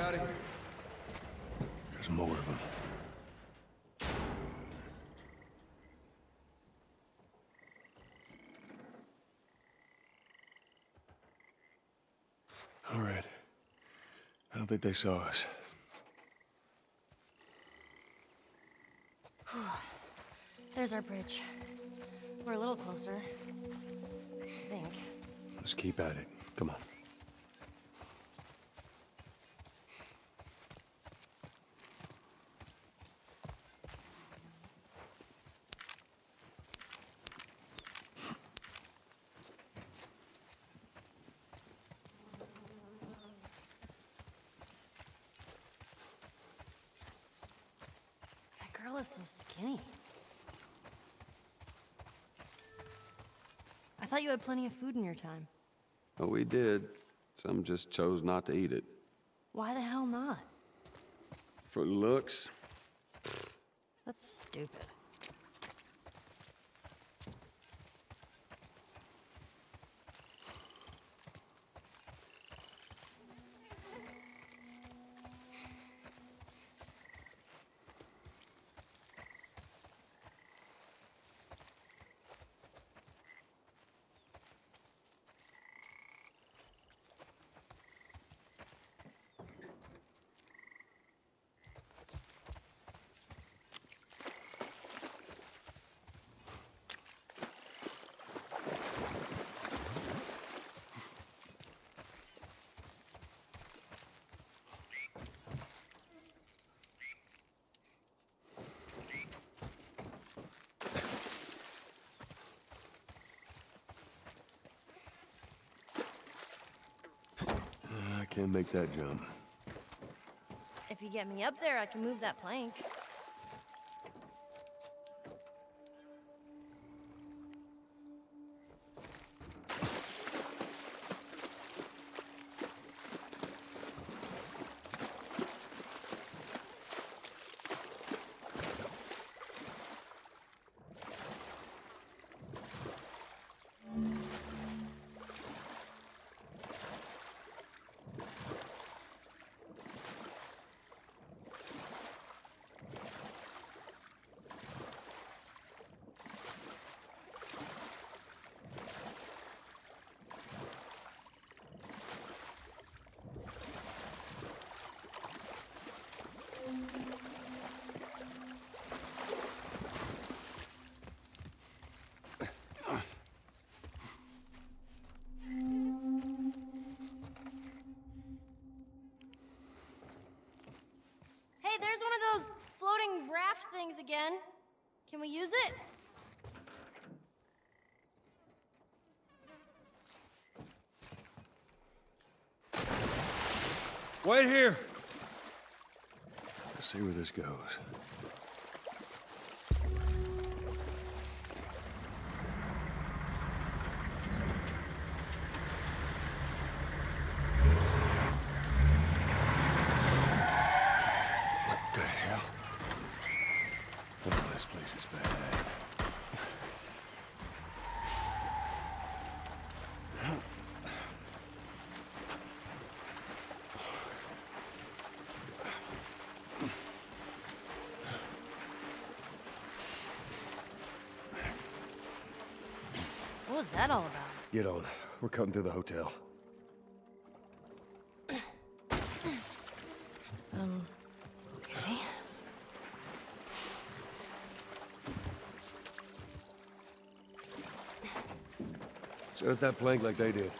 out of here. There's more of them. All right. I don't think they saw us. There's our bridge. We're a little closer, I think. Let's keep at it. Come on. That girl is so skinny. I thought you had plenty of food in your time. Oh, we did. Some just chose not to eat it. Why the hell not? For looks. That's stupid. Can't make that jump. If you get me up there, I can move that plank. Things again. Can we use it? Wait here. Let's see where this goes. What was that all about? Get on. We're cutting through the hotel. Okay. Set up that plank like they did.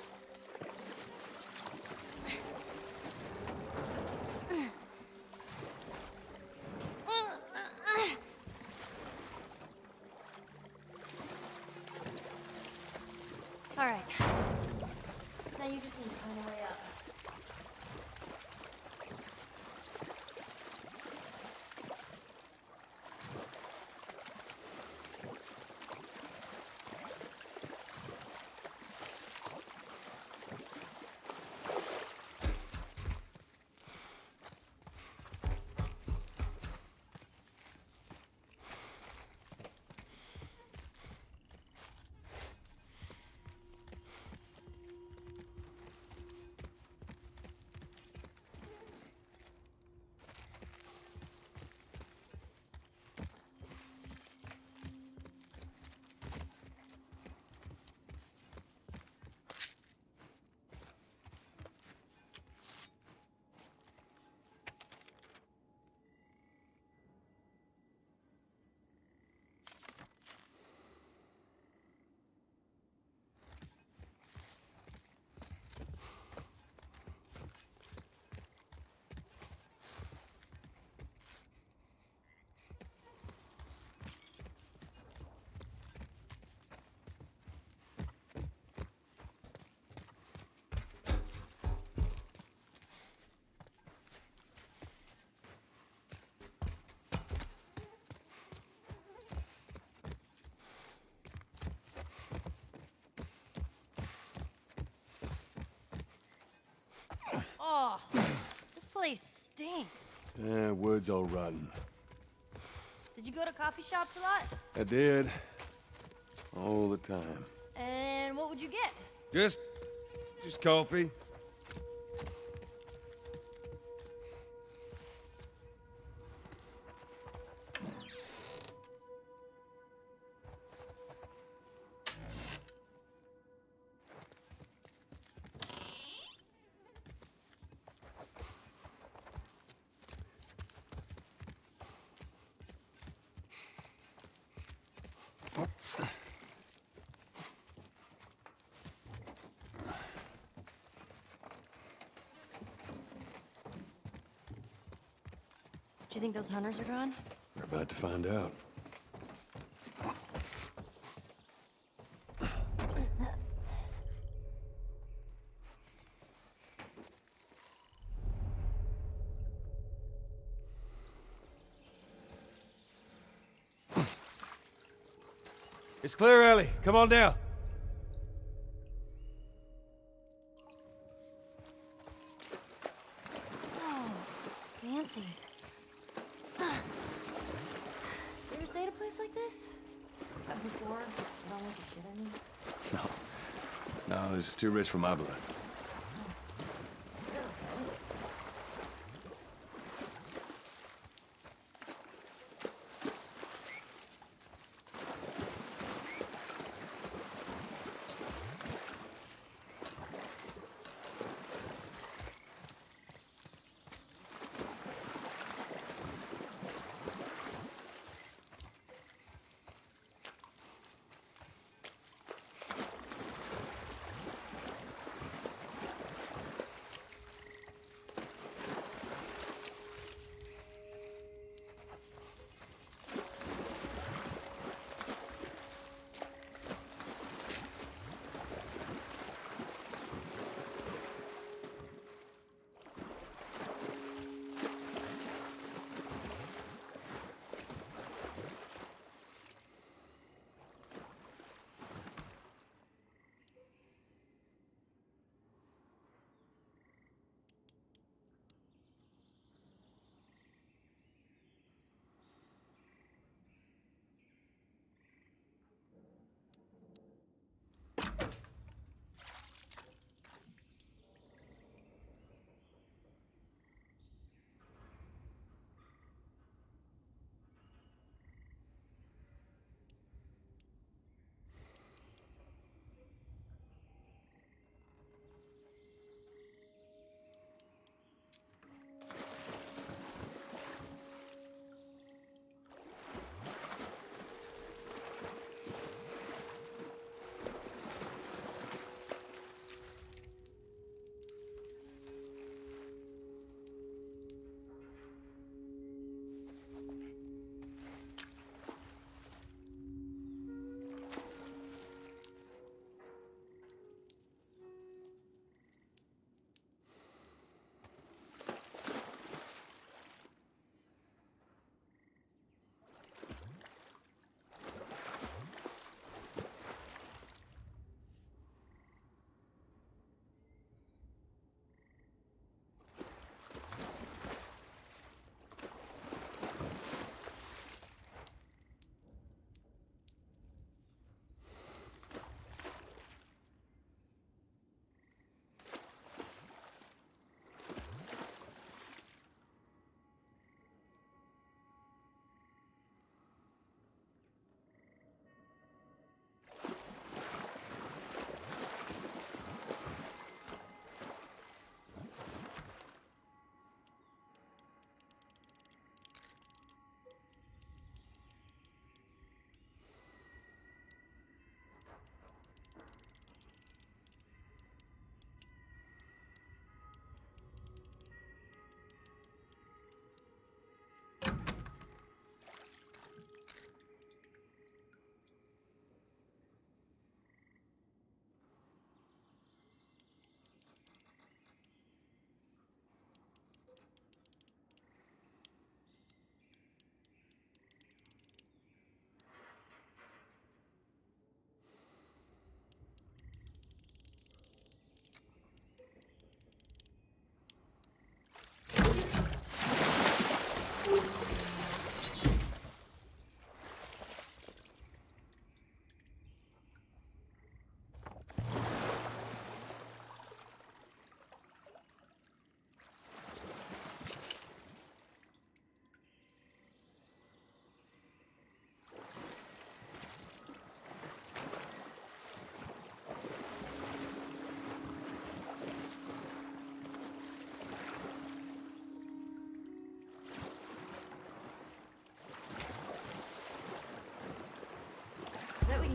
Oh, this place stinks. Yeah, wood's all rotten. Did you go to coffee shops a lot? I did. All the time. And what would you get? Just coffee. Do you think those hunters are gone? We're about to find out. It's clear, Ellie. Come on down. Oh, fancy. Like this? Before, I don't like the shit anymore. No, this is too rich for my blood.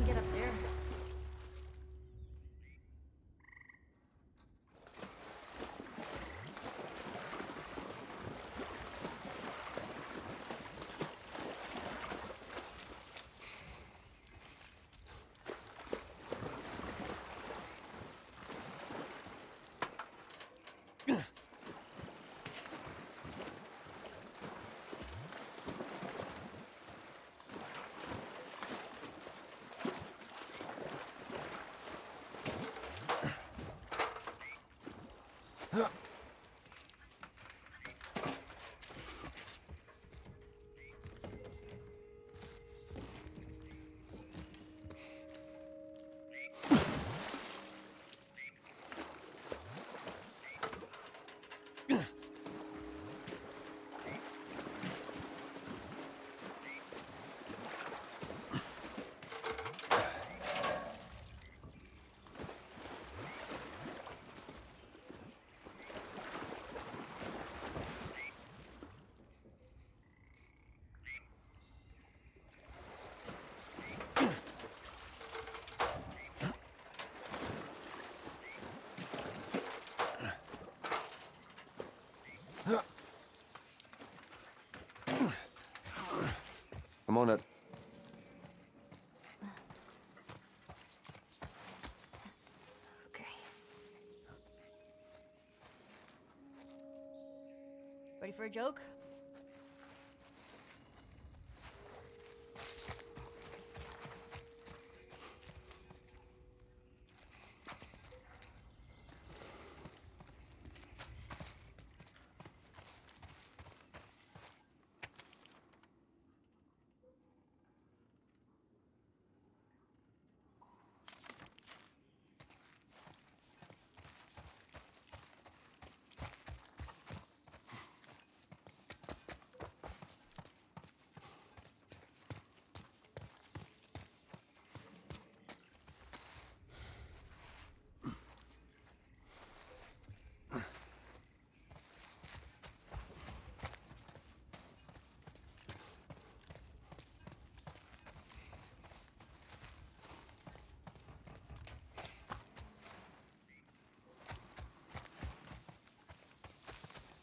can get up there. I'm on it. Okay. Ready for a joke?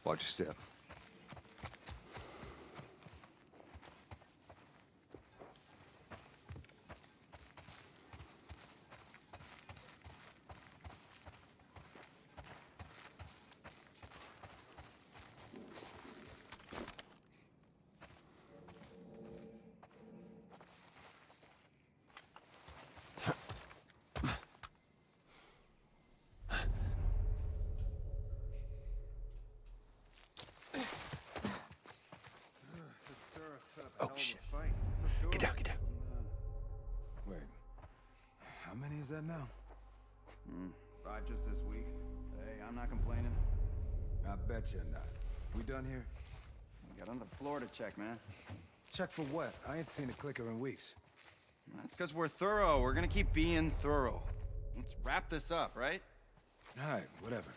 Watch your step. Get down. Wait, how many is that now? Five just this week. Hey, I'm not complaining. I bet you're not. We done here? We got on the floor to check, man. Check for what? I ain't seen a clicker in weeks. That's because we're thorough. We're gonna keep being thorough. Let's wrap this up, right? All right, whatever.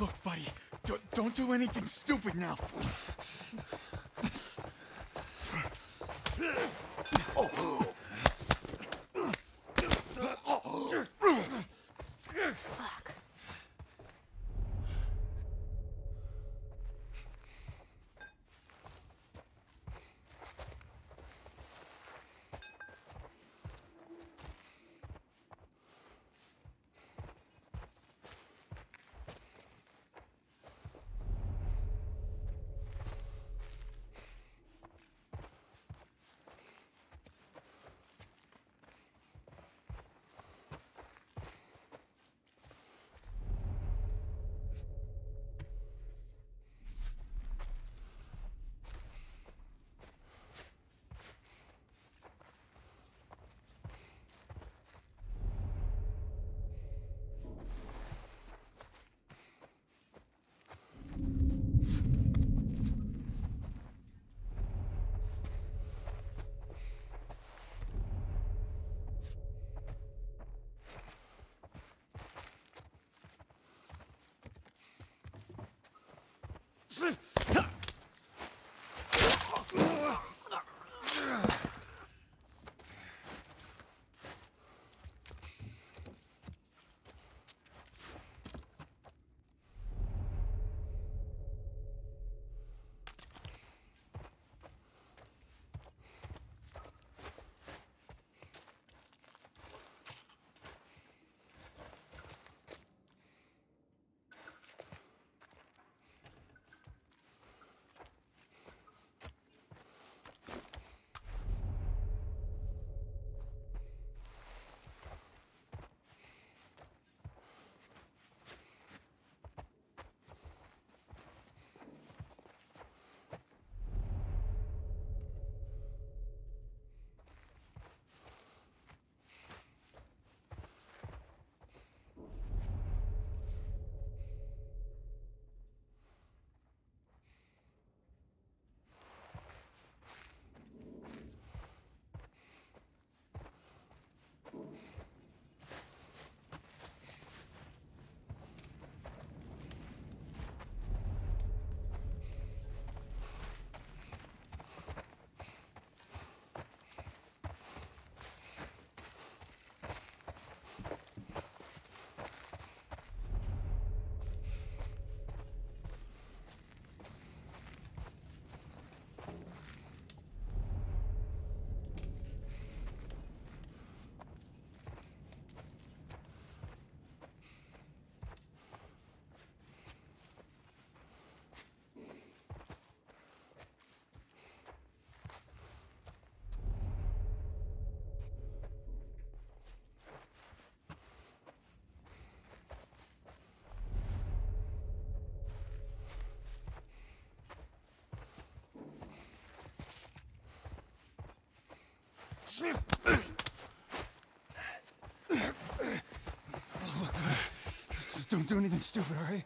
Look, buddy, don't do anything stupid now. Oh. Fuck. 是。 是。 Don't do anything stupid, all right?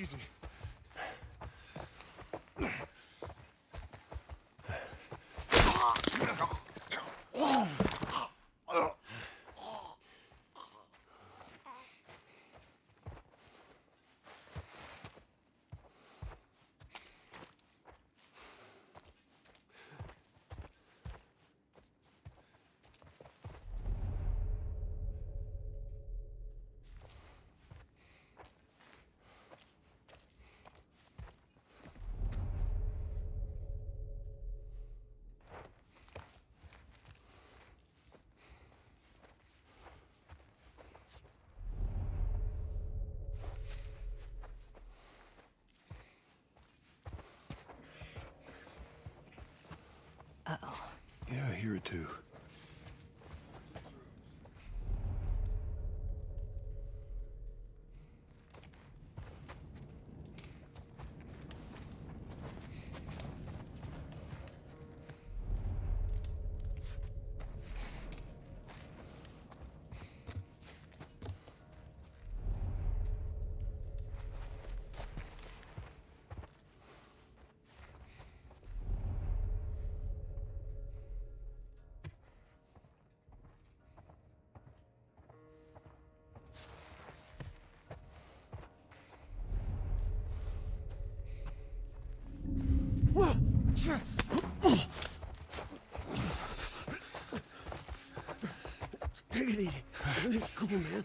easy. Uh-oh. Yeah, I hear it too. Take it easy. Everything's cool, man.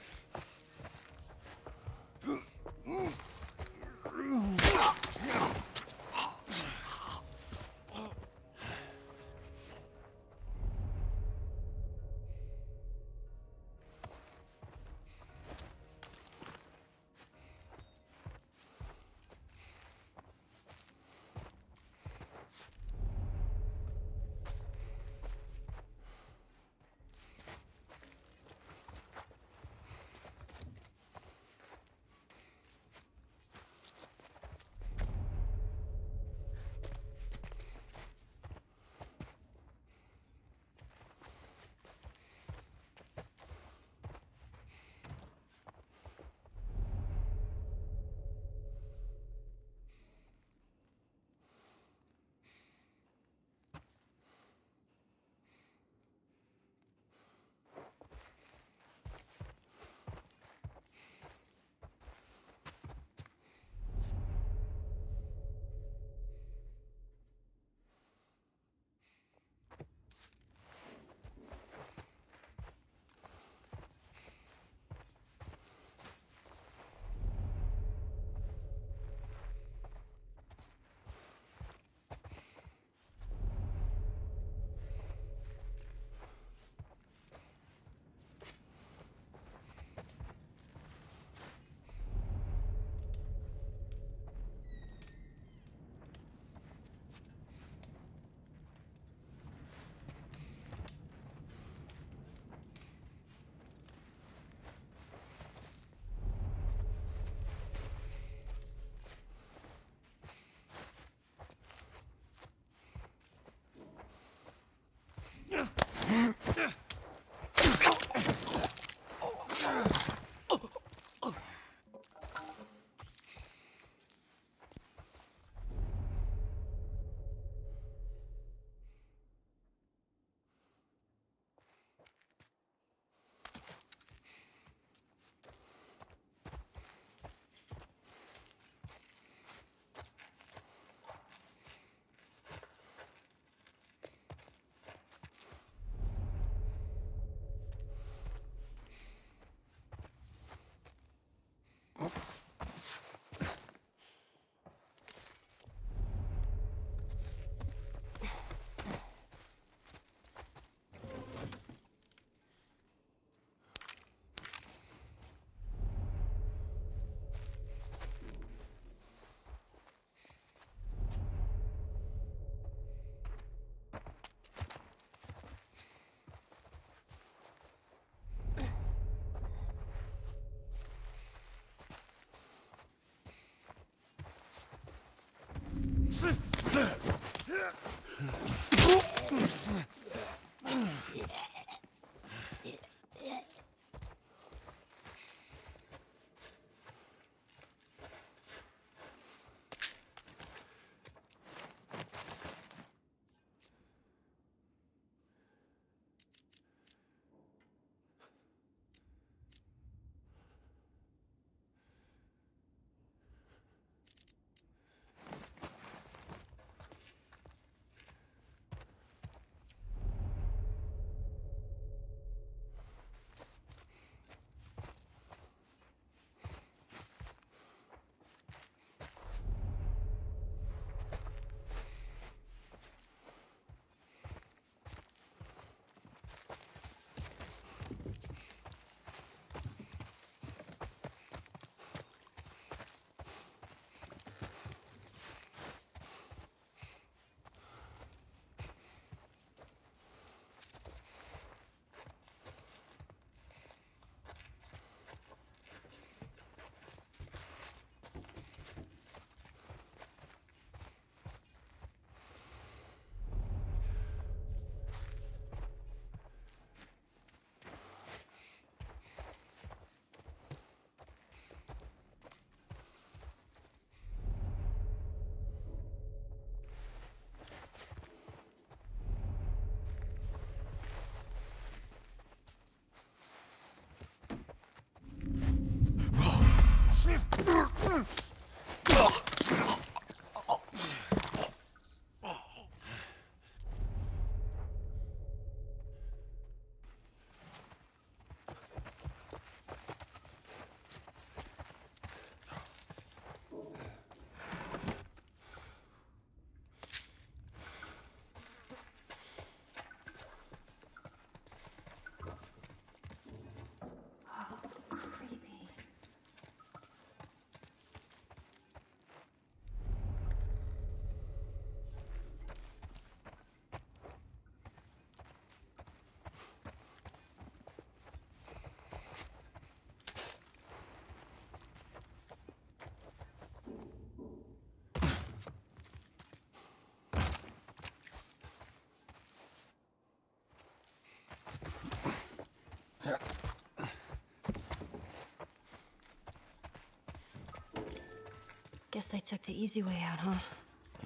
guess they took the easy way out, huh?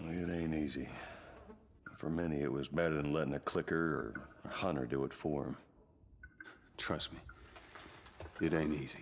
Well, it ain't easy. For many, it was better than letting a clicker or a hunter do it for them. Trust me, it ain't easy.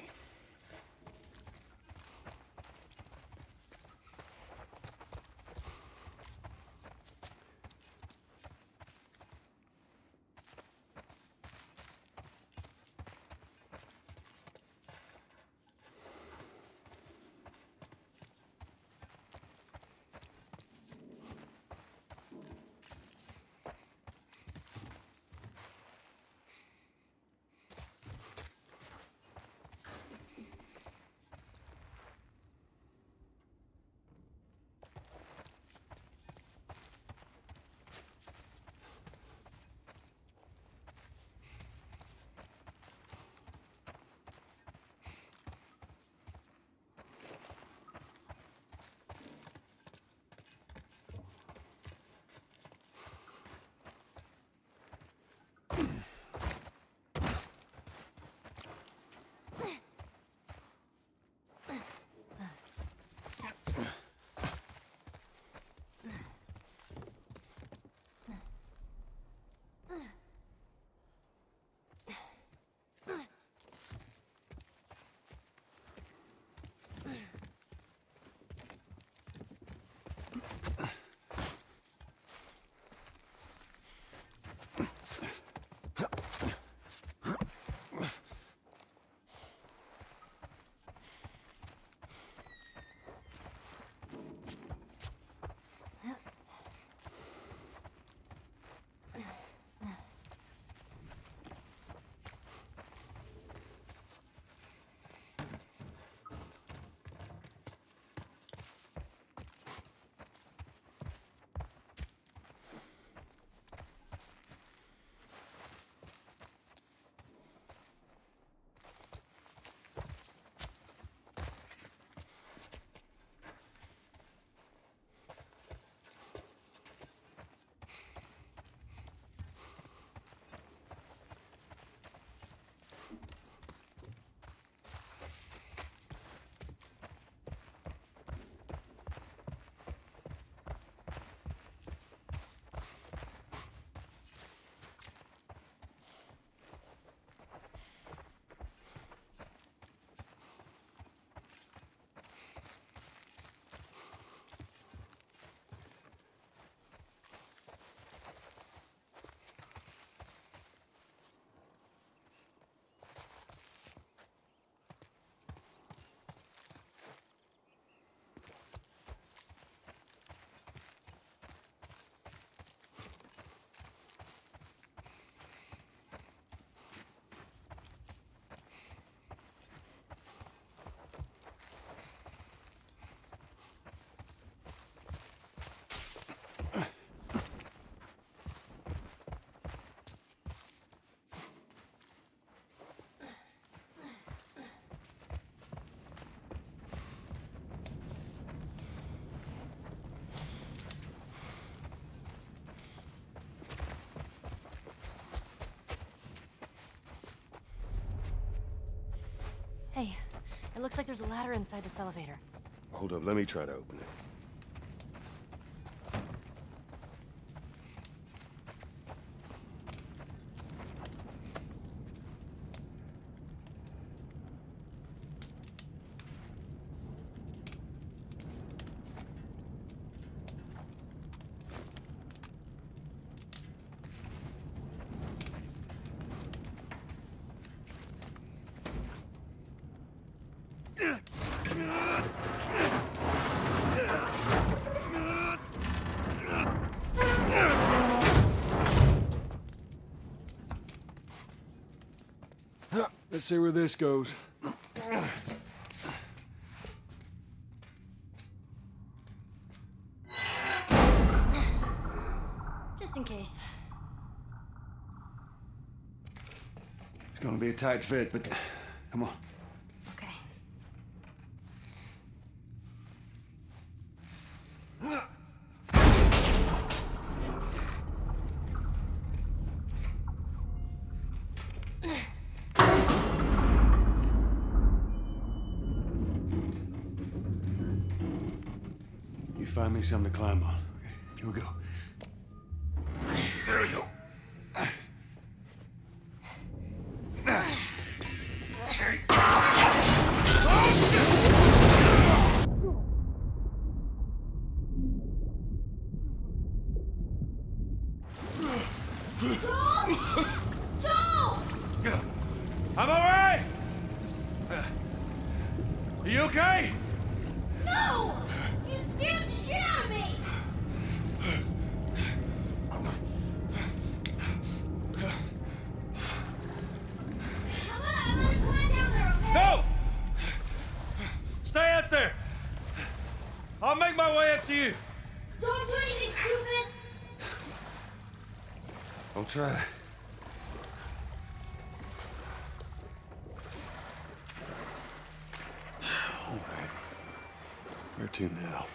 Hey, it looks like there's a ladder inside this elevator. Hold up, let me try to open it. Let's see where this goes. Just in case. It's gonna be a tight fit, but come on. find me something to climb on. Okay, here we go. There we go. Try. All right. Where to now?